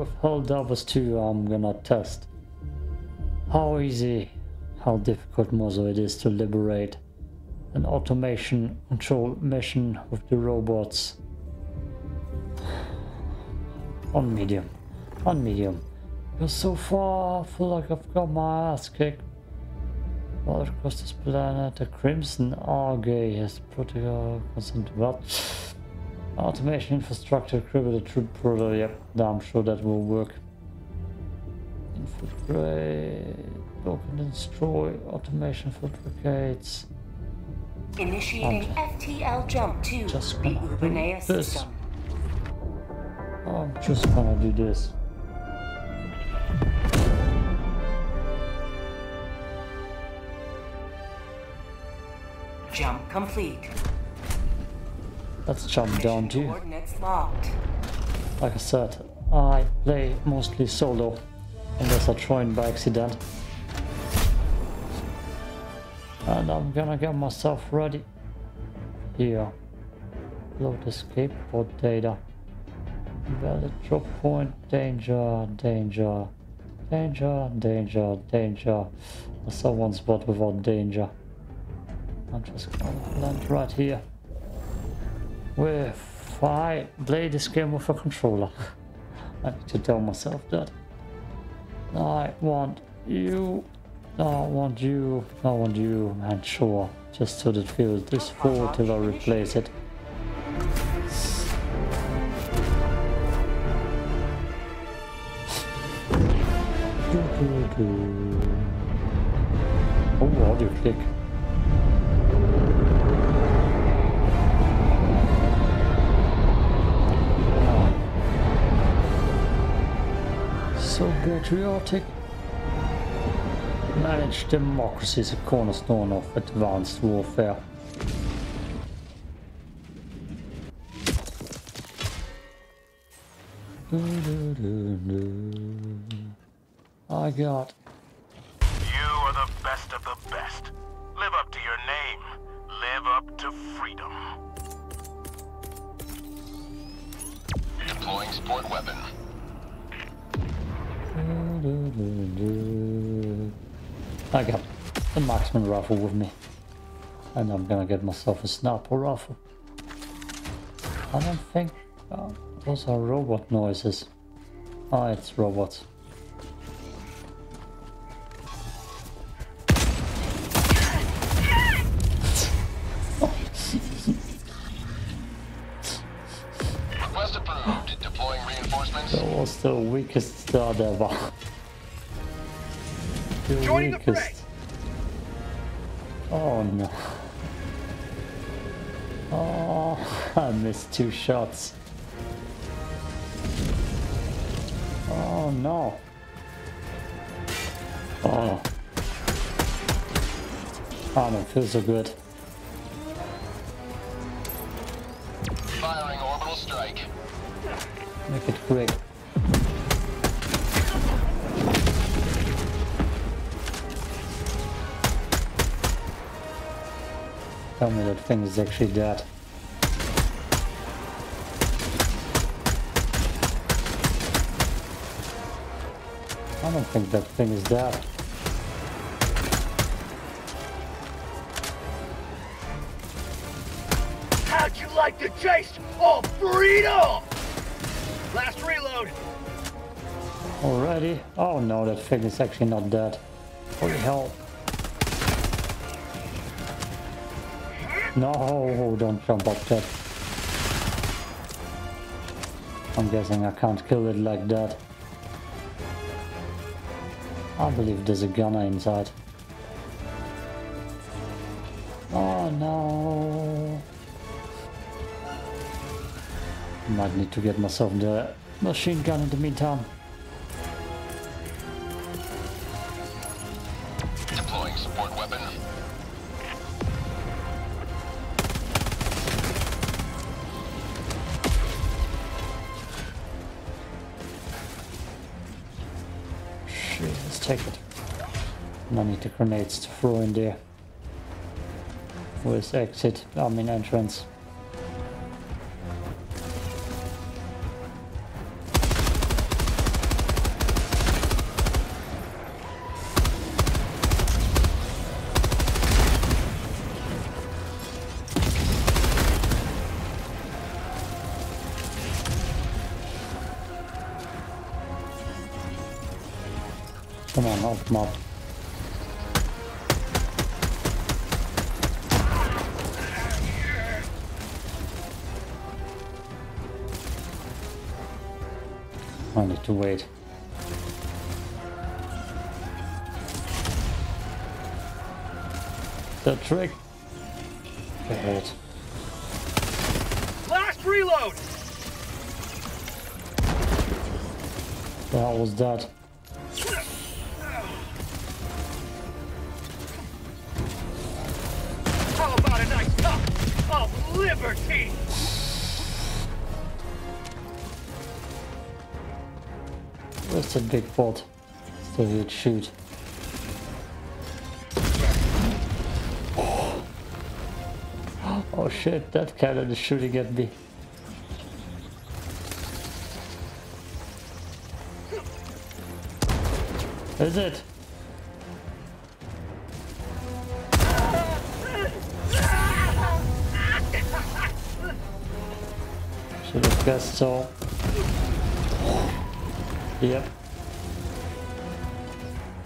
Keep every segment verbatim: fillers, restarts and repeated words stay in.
with Helldivers two I'm gonna test how easy, how difficult Mozo it is to liberate an automation control mission with the robots on medium, on medium. Because so far I feel like I've got my ass kicked. All across this planet, the Crimson Argay has protocol consent what? Automation infrastructure, criminal troop proto, yep, I'm sure that will work. Infiltrate, block and destroy, automation for brigades. Initiating and F T L jump to just the Ubinaya system. I'm just gonna do this. Jump complete. Let's jump down too. Like I said, I play mostly solo, unless I join by accident. And I'm gonna get myself ready. Here. Load the skateboard data. Valid drop point. Danger, danger, danger, danger, danger. I saw one spot without danger. I'm just gonna land right here. If I play this game with a controller, I need to tell myself that. I want you, I want you, I want you, and sure, just so that it feels this full till I replace it. Oh, audio click. So patriotic. Manage democracy is a cornerstone of advanced warfare. Do, do, do, do. I got. You are the best of the best. Live up to your name. Live up to freedom. Deploying support weapon. I got the Marksman rifle with me, and I'm gonna get myself a Snapper rifle. I don't think uh, those are robot noises. Ah, oh, it's robots. Request approved. Deploying reinforcements. That was the weakest start ever. The Join weakest. The fray. Oh no. Oh, I missed two shots. Oh no. Oh. Oh no, feels so good. Firing orbital strike. Make it quick. Tell me that thing is actually dead. I don't think that thing is dead. How'd you like to chase all freedom? Last reload. Already? Oh no, that thing is actually not dead. Holy hell. No, don't jump up that. I'm guessing I can't kill it like that. I believe there's a gunner inside. Oh no. Might need to get myself the machine gun in the meantime. Deploying support weapon. Let's take it. And I need the grenades to throw in there. Where's exit? I mean entrance. Come on, help him up. I need to wait. The trick. It. Last reload. That was that. How about a nice cup of liberty? That's a big bot. So he'd shoot. Oh shit, that cannon is shooting at me. Is it? Should have guessed so. Yep.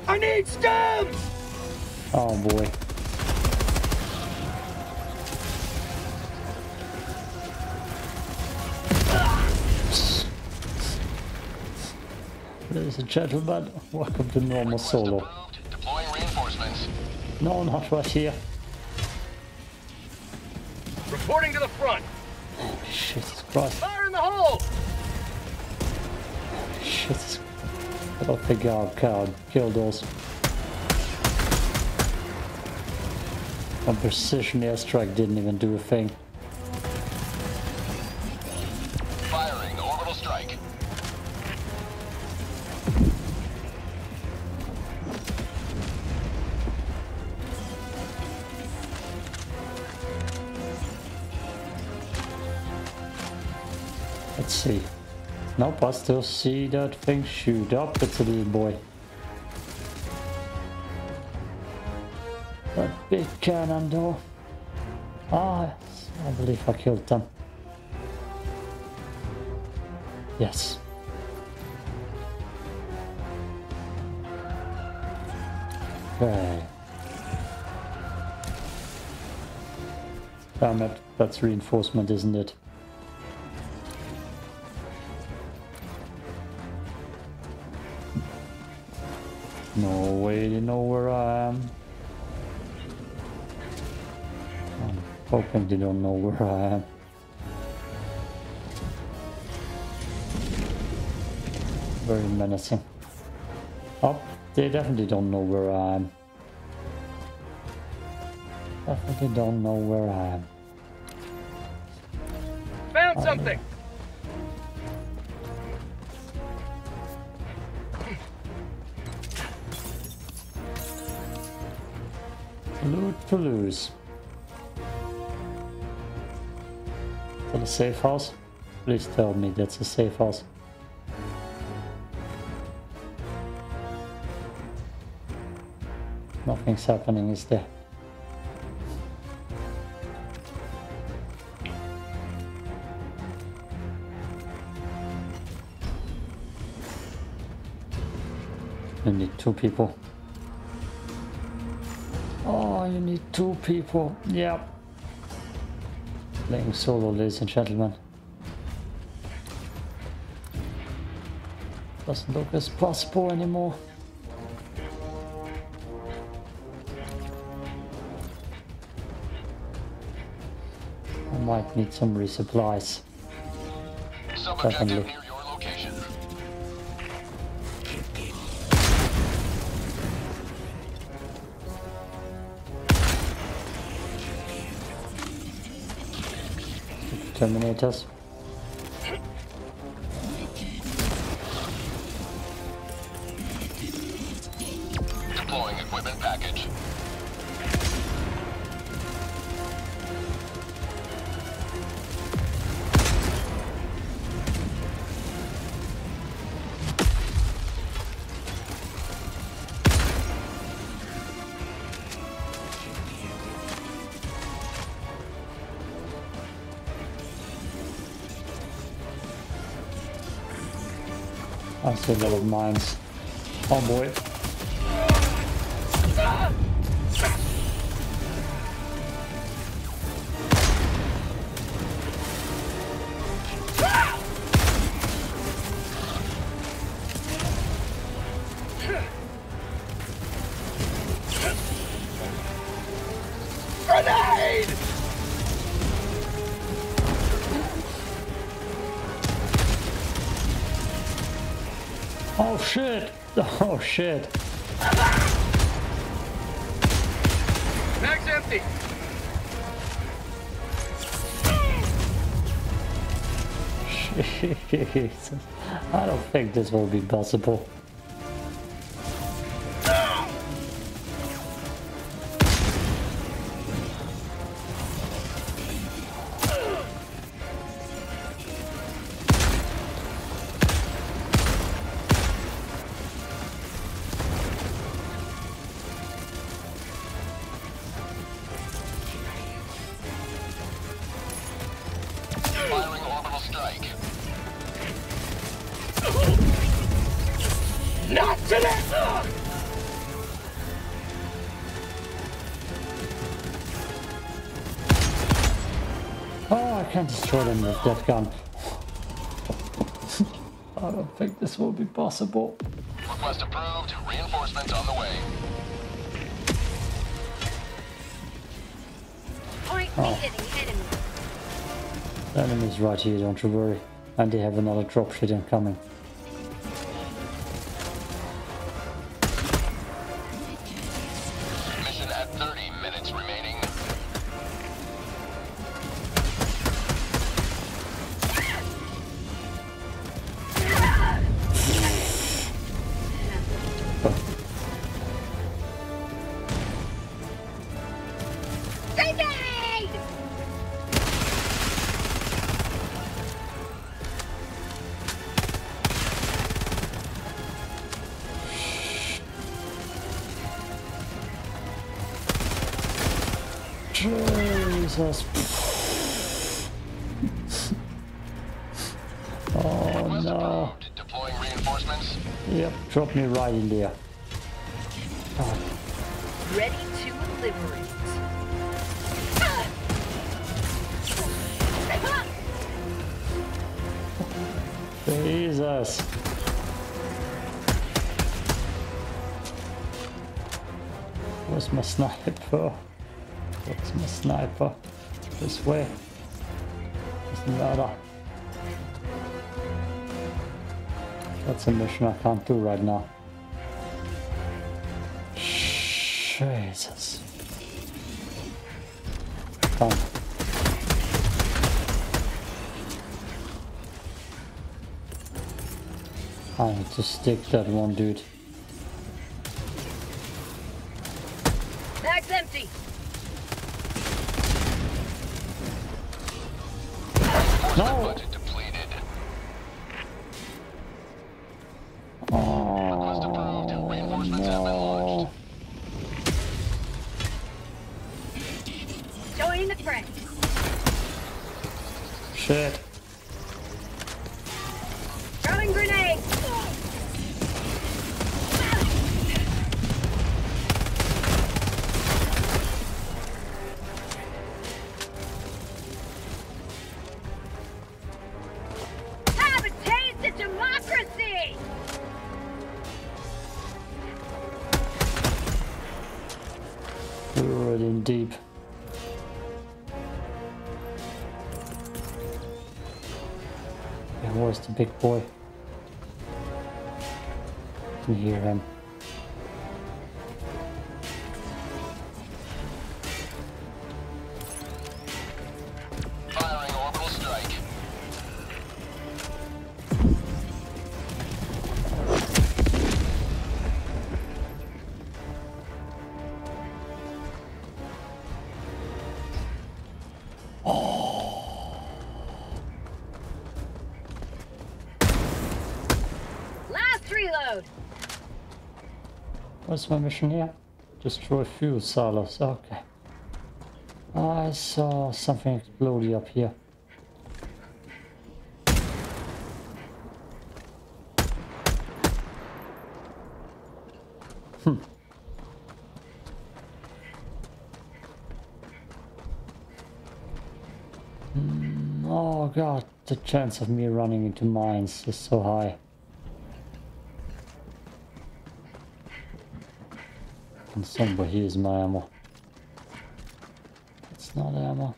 I need stamps! Oh boy. Ladies and gentlemen, welcome to normal solo. Deploying reinforcements. No, not right here. Reporting to the front. Holy shit, Christ. Fire in the hole! Holy shit. I don't think I'll count. Kill those. A precision airstrike didn't even do a thing. Firing orbital strike. Let's see. Nope, I still see that thing shoot up. It's a little boy. That big cannon though. Ah, yes. I believe I killed them. Yes. Okay. Damn it, that's reinforcement, isn't it? No way they know where I am. I'm hoping they don't know where I am. Very menacing. Oh, they definitely don't know where I am. Definitely don't know where I am. Found something! Loot to lose. Is that a safe house? Please tell me that's a safe house. Nothing's happening, is there? We need two people. Oh, you need two people. Yeah. Playing solo, ladies and gentlemen. Doesn't look as possible anymore. I might need some resupplies. Definitely. Terminators. Deploying equipment package. I see a lot of mines. Oh boy. Oh shit! Oh shit! Bag's empty! Jesus. I don't think this will be possible. Them with that gun. I don't think this will be possible. Request approved. Reinforcements on the way. Oh. The enemy's right here, don't you worry. And they have another dropship incoming. Me right in there. Oh. Ready to liberate. Jesus. Where's my sniper? Where's my sniper? This way. There's another. That's a mission I can't do right now. Jesus. Come. I need to stick that one dude. Bag's empty. No. Shit. Throwing grenade. Have a taste of democracy. We're already in deep. Where's the big boy? I can hear him. Firing orbital strike. Oh. What's my mission here? Destroy fuel silos. Okay. I saw something exploding up here. Hmm. Mm, oh god, the chance of me running into mines is so high. And somewhere here is my ammo. It's not ammo.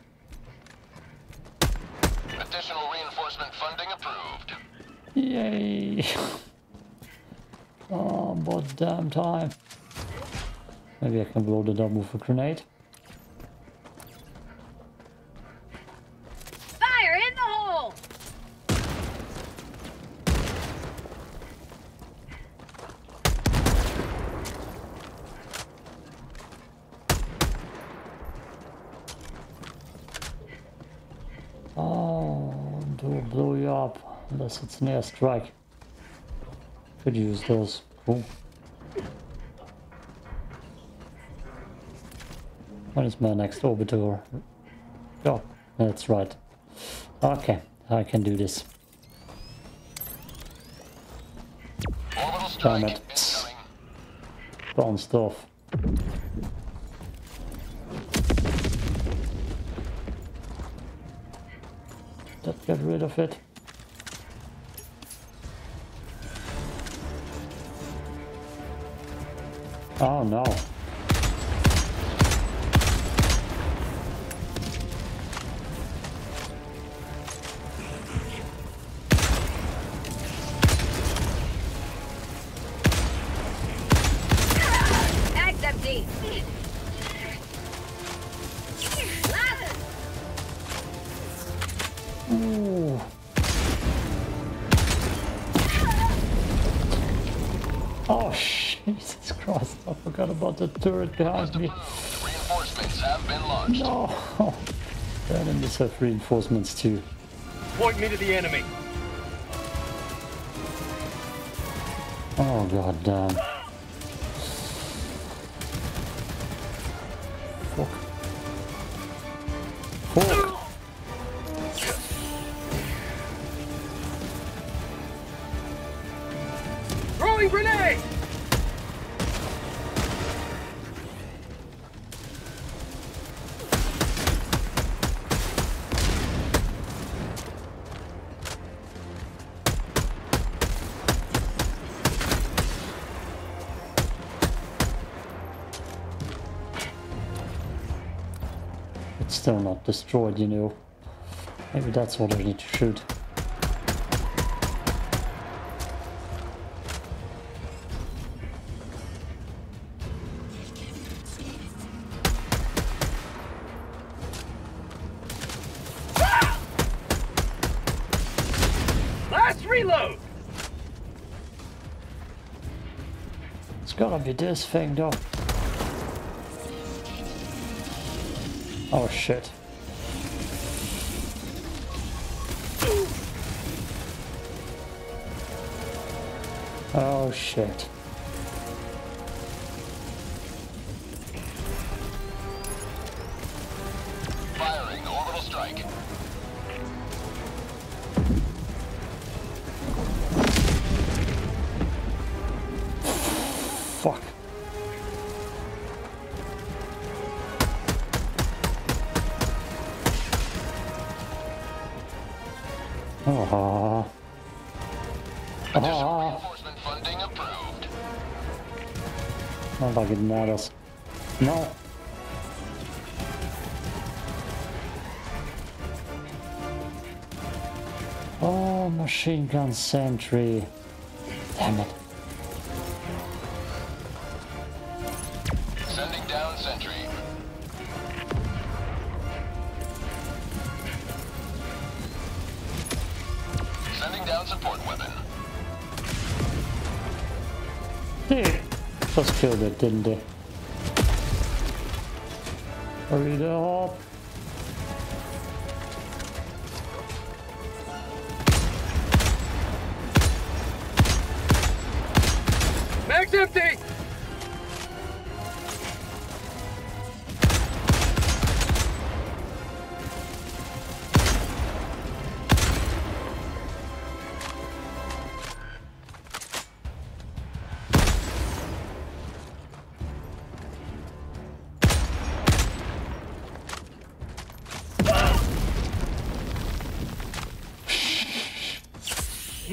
Additional reinforcement funding approved. Yay! Oh, but damn time. Maybe I can blow the double with a grenade. Fire in the hole! Oh, do blow you up unless it's an airstrike. Could use those. Cool. When is my next orbiter? Oh, that's right. Okay, I can do this. Damn it. Bronze stuff. Let's get rid of it. Oh no. The turret behind me. Reinforcements have been launched. No, the enemies have reinforcements too. Point me to the enemy. Oh god damn. Fuck. Fuck. Throwing grenade. Still not destroyed, you know. Maybe that's what I need to shoot. Ah! Last reload. It's gotta be this thing, though. Oh shit. Oh shit. Firing orbital strike. Fuck. Oh. Additional reinforcement funding approved. Not like it matters. No. Oh, machine gun sentry. Damn it. Sending down sentry. Support weapon. Hey, just killed it, didn't they? Hurry it up. Mag's empty.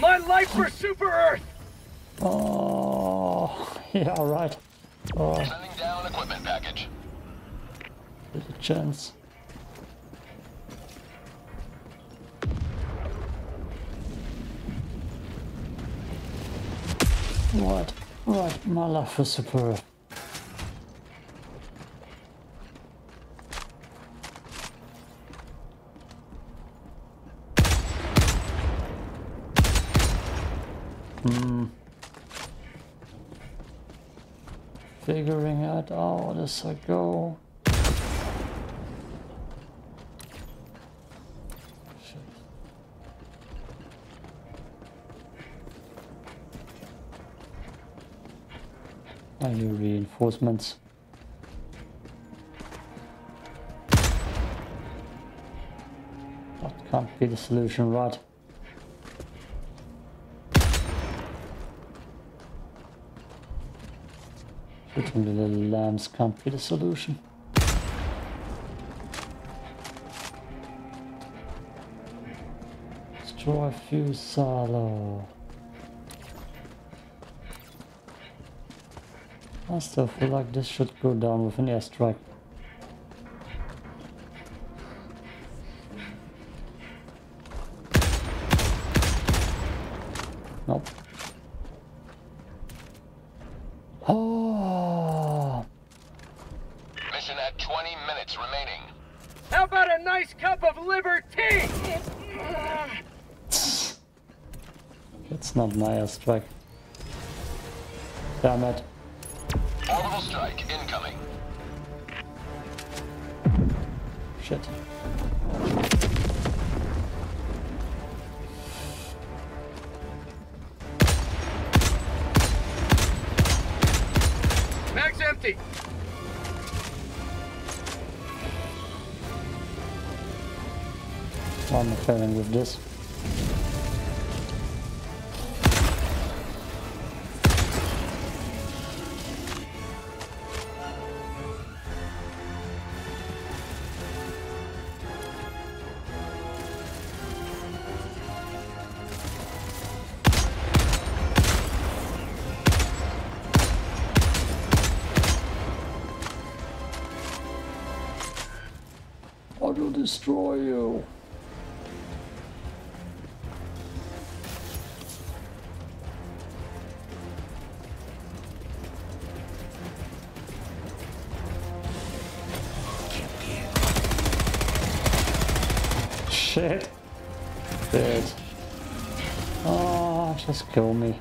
My life for Super Earth! Oh, yeah, right. Oh. Sending down equipment package. There's a chance. Right, right, my life for Super Earth. Hmm. Figuring it out as I go. Shit. I need reinforcements. That can't be the solution, right? Shooting the little lambs can't be the solution. Destroy fusalo. I still feel like this should go down with an airstrike. Nope. Not my airstrike. Damn it. Orbital strike incoming. Shit. Mag's empty. I'm failing with this. Destroy you. Shit. Dead. Oh, just kill me.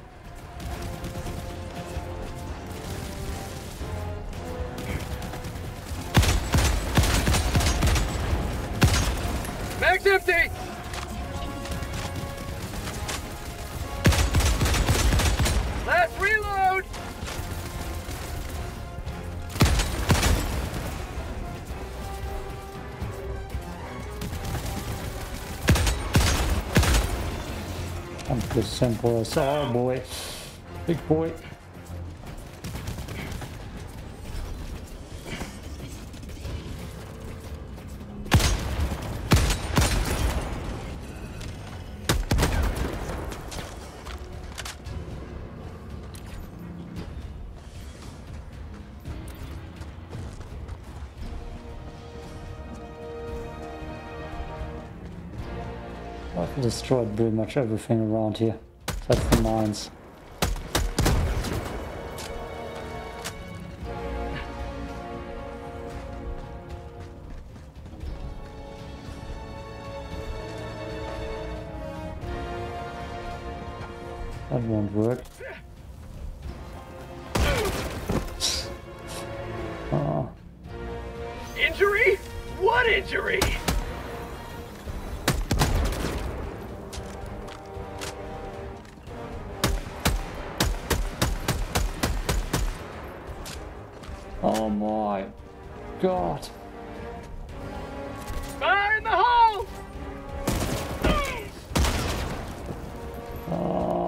Simple as oh boy, big boy. I've destroyed pretty much everything around here. That's the mines. That won't work. Oh. Injury? What injury? Oh my God. Fire in the hole! Oh.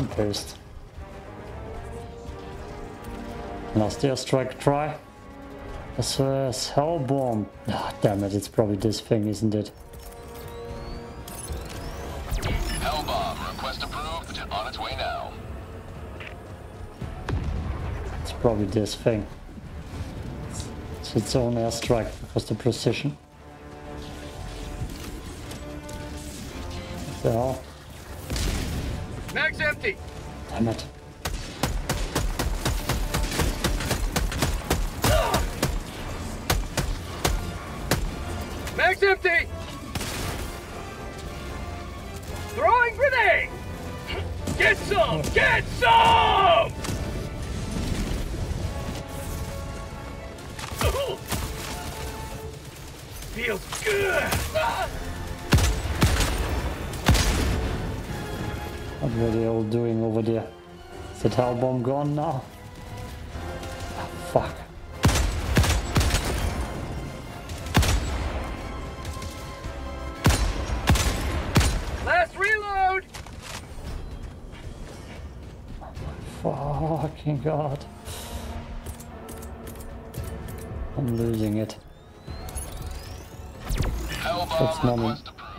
Jump boost. Last airstrike try. As well as Hellborn. Ah, damn it, it's probably this thing, isn't it? Hellbomb request approved. On its way now. It's probably this thing. It's its own airstrike because the precision. What the hell? Mag's empty. Damn it. Mag's empty! Throwing grenade! Get some! Get some! Feels good! What were they all doing over there? Is that hell bomb gone now? Oh, fuck. Fucking god. I'm losing it. That's not an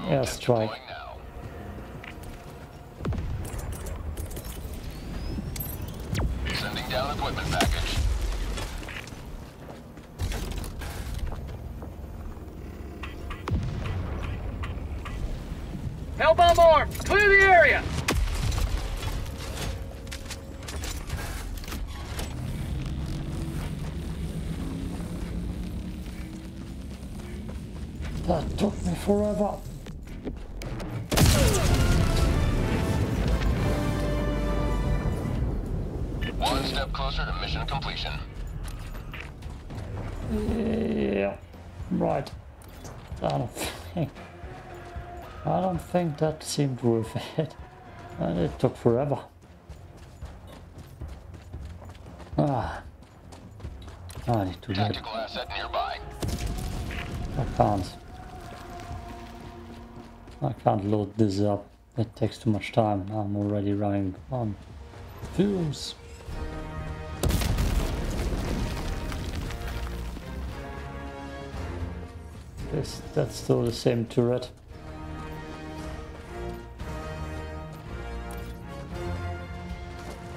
airstrike. Sending down equipment package. Hellbomb armed! Clear the area! That took me forever. One step closer to mission completion. Yeah, right. I don't think, I don't think that seemed worth it. And it took forever. Ah, I need to tactical asset nearby. I can't. I can't load this up. It takes too much time. I'm already running on fumes. This, that's still the same turret.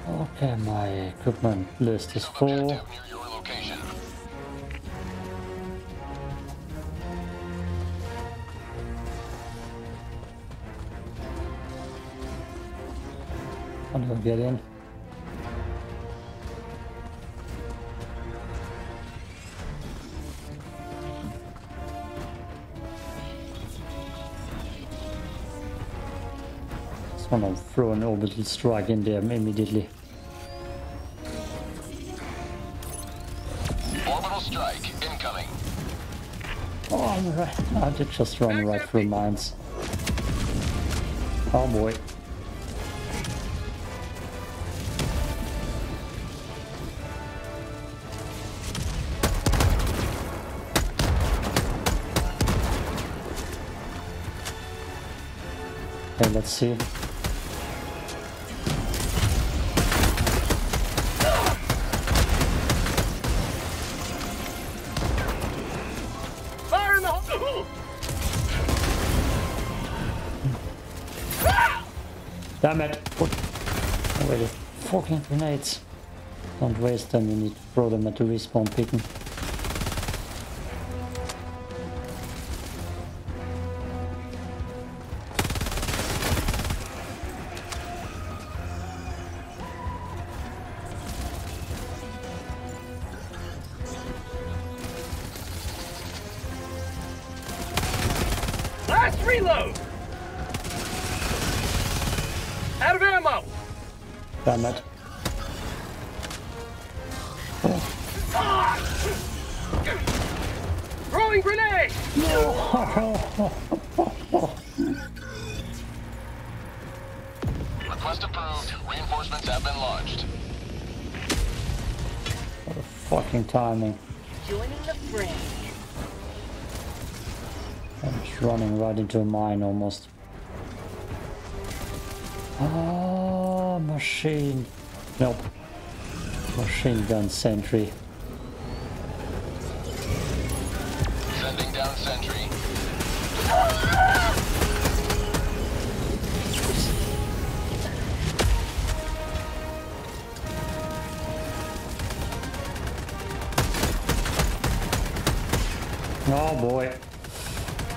Okay, my equipment list is full. I'm gonna get in. Just wanna throw an orbital strike in there immediately. Orbital strike incoming. Oh, I'm right. I did just run right through mines. Oh boy. Okay, let's see. Fire in the hole! Damn it! Put away the fucking grenades. Don't waste them, you need to throw them at the respawn beacon. Reload! Out of ammo! Damn it. Oh. Throwing grenade! No! Request approved. Reinforcements have been launched. What a fucking timing. Joining the fray. I'm just running right into a mine almost. Ah, machine... Nope. Machine gun sentry. Sending down sentry. Oh boy.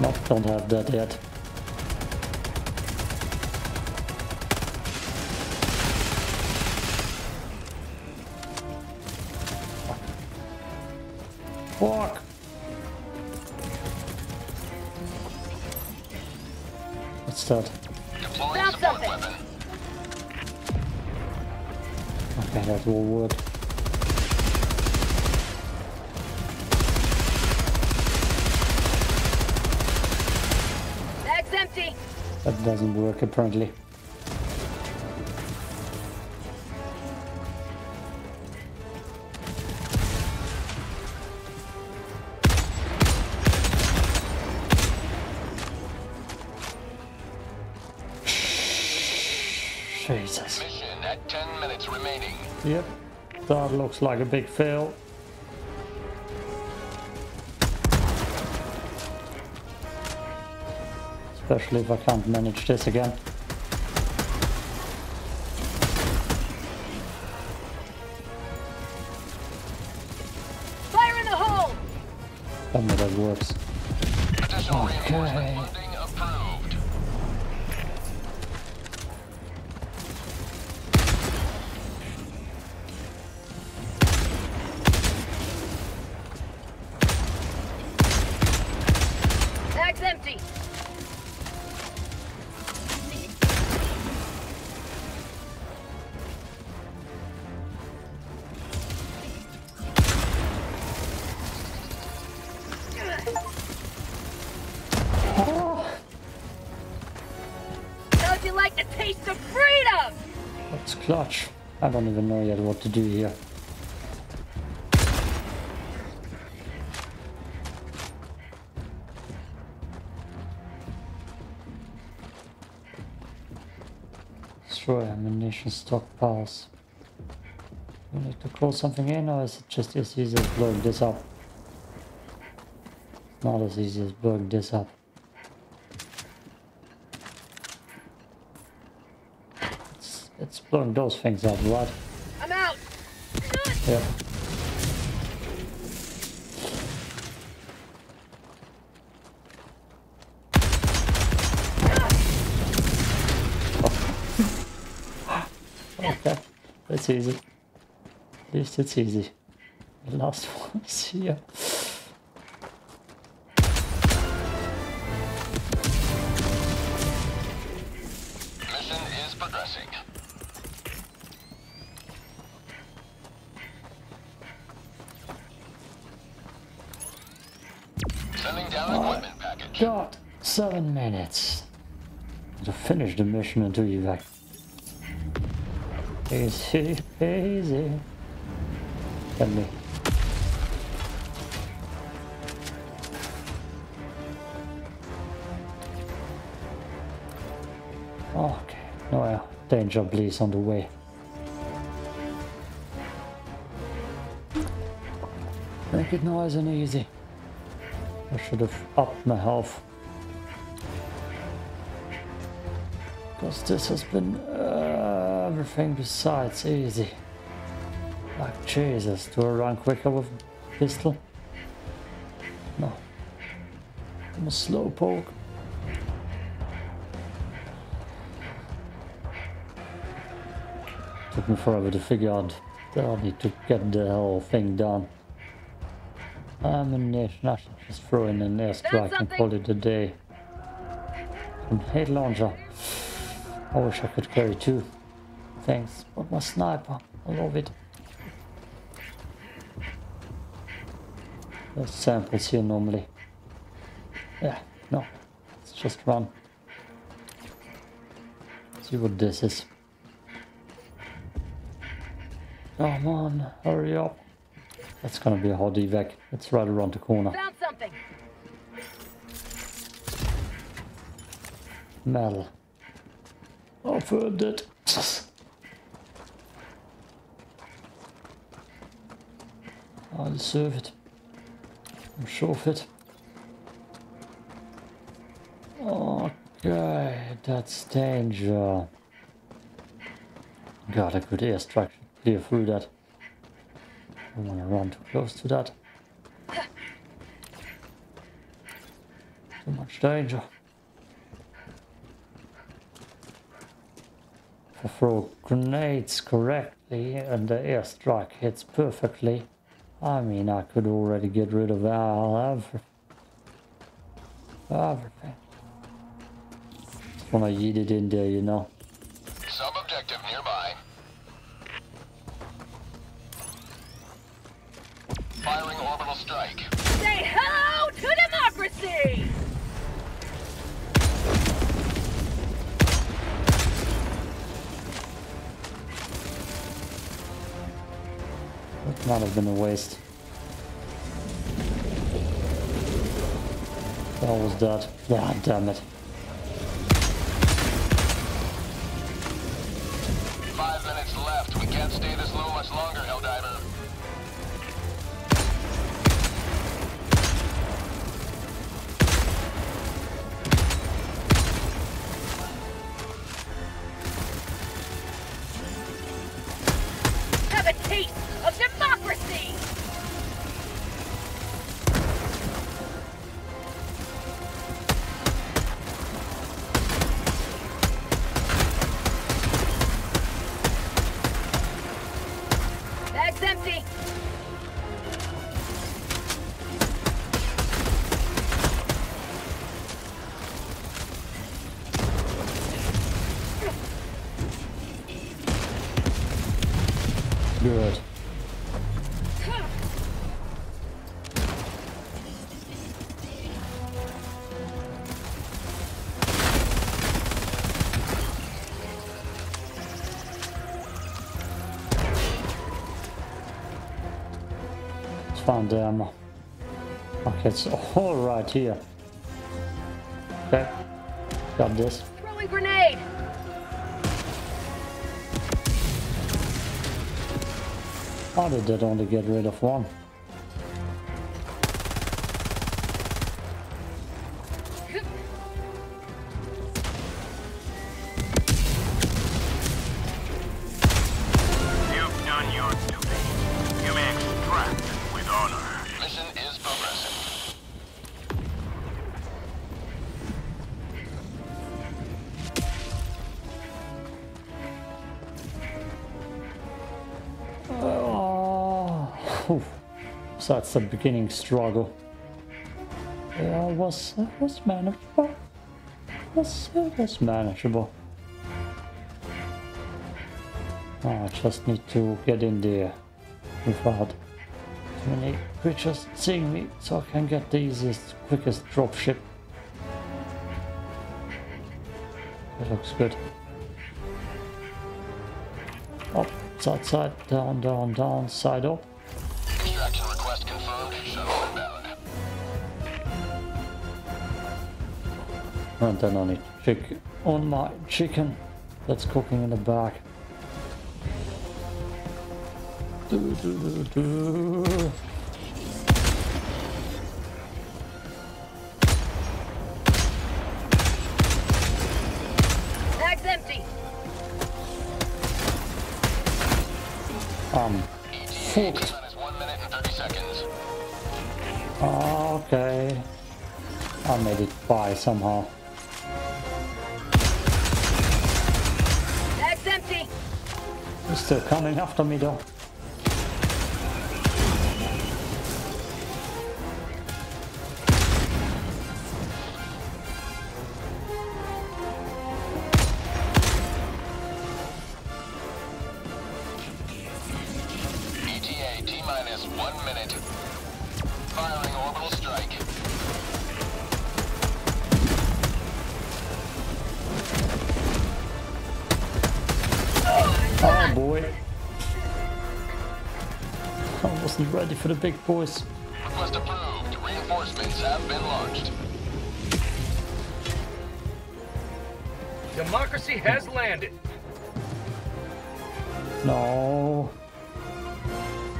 Nope, don't have that yet. Fuck! What's that? Deploying support weapon. Okay, that will work. That's empty. That doesn't work apparently. Jesus. Mission at ten minutes remaining. Yep, that looks like a big fail. Especially if I can't manage this again. Fire in the hole! I know that works. Additional reinforcement funding approved. Empty. Oh. Don't you like the taste of freedom? That's clutch. I don't even know yet what to do here. Ammunition stockpiles. We need to call something in, or is it just as easy as blowing this up? Not as easy as blowing this up. It's, it's blowing those things up, right? I'm out. Yep. That's easy. At least it's easy. The last one is here. Mission is progressing. Sending down oh, equipment package. Got seven minutes to finish the mission until you back. Easy, easy. Tell me. Okay, no uh, danger, please, on the way. Make it nice and easy. I should have upped my health. Because this has been... Uh, Everything besides easy. Like Jesus, do I run quicker with a pistol? No. I'm a slow poke. Took me forever to figure out that I need to get the whole thing done. Ammunition, I should just throw in an airstrike and call it a day. And hate launcher. I wish I could carry two. Thanks, but my sniper, I love it. There's samples here normally. Yeah, no, it's just run. See what this is. Come on, hurry up. That's gonna be a hard evac. It's right around the corner. Found something. Metal. I found it. I deserve it. I'm sure of it. Okay, that's danger. God, a good airstrike should clear through that. I don't want to run too close to that. Too much danger. If I throw grenades correctly and the airstrike hits perfectly, I mean, I could already get rid of everything. Everything. Just wanna yeet it in there, you know. Sub-objective nearby. Firing orbital strike. Say hello to democracy! That might have been a waste. That was that. Ah, damn it. Five minutes left. We can't stay this low much longer, Helldiver. Good. Let's find the ammo. Okay, it's all right here. Okay, got this. Throwing grenade. How did that only get rid of one? You've done your duty. You may extract with honor. Mission is progressing. Uh. Oof. So that's the beginning struggle. Yeah, it was, it was manageable. It was, it was manageable. Oh, I just need to get in there without too many creatures seeing me so I can get the easiest, quickest dropship. That looks good. Up, side, side, down, down, down, side up. And then I need to check on my chicken that's cooking in the back. Do, do, do, do. Bag's empty. Um, fucked. Okay. I made it by somehow. They're still coming after me though. E T A T minus one minute. Firing orbital strike. Oh boy. I wasn't ready for the big boys. Request approved. Reinforcements have been launched. Democracy has landed. No.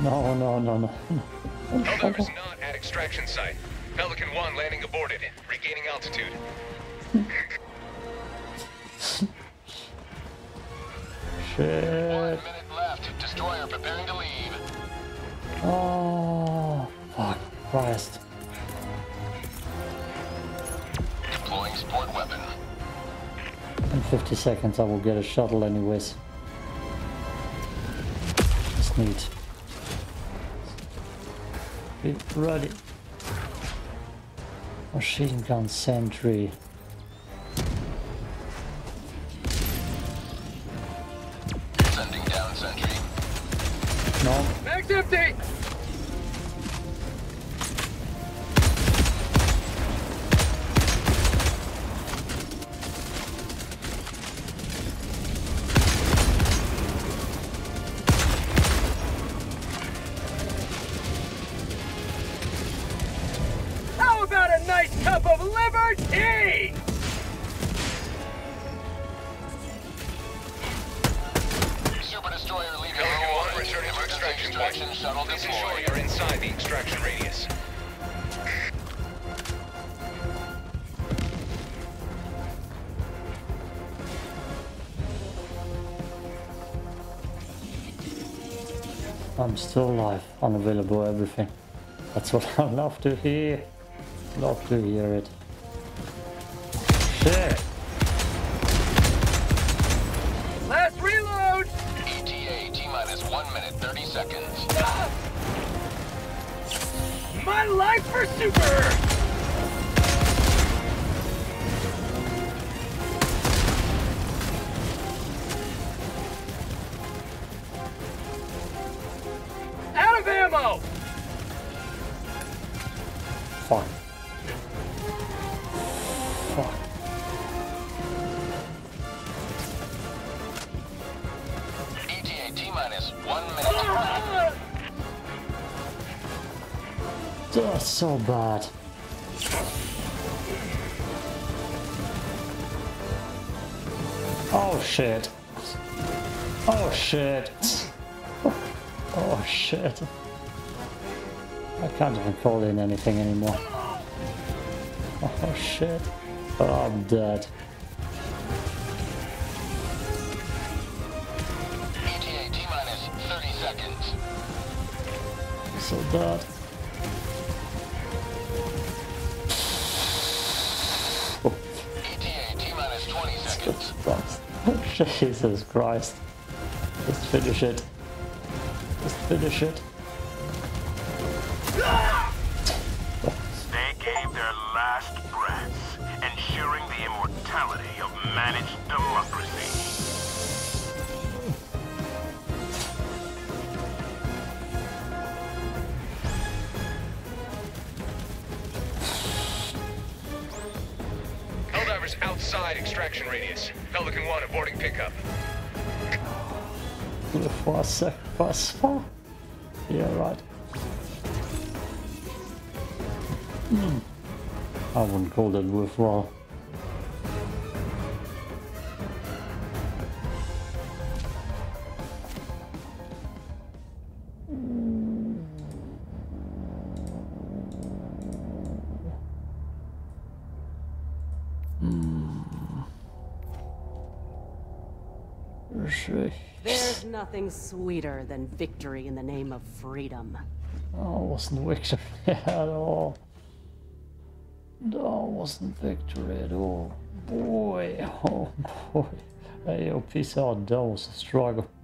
No, no, no, no. Helldivers not at extraction site. Pelican one landing aborted. Regaining altitude. Shit. One minute left. Destroyer preparing to leave. Oh, fuck Christ. Deploying support weapon. In fifty seconds I will get a shuttle anyways. Just need. Be ready. Machine gun sentry. Sending down sentry. No. Mag's empty! I'm still alive, unavailable, everything. That's what I love to hear. Love to hear it. Shit! Last reload! E T A, T-minus one minute, thirty seconds. Ah! My life for super! Fuck. Fuck. E T A T-minus one minute. Ah! That's so bad. Oh shit. Oh shit. Oh shit. I can't even call in anything anymore. Oh shit. Oh, I'm dead. E T A T-minus thirty seconds. So bad. Oh. E T A T-minus twenty seconds. Jesus Christ. Just finish it. Just finish it. They gave their last breaths, ensuring the immortality of managed democracy. Helldivers outside extraction radius. Pelican one aborting pickup. Yeah, right. Mm. I wouldn't call that worthwhile. Mm. There's nothing sweeter than victory in the name of freedom. Oh, wasn't victory at all. No, it wasn't victory at all. Boy, oh boy. Hey, yo, peace out. That was a struggle.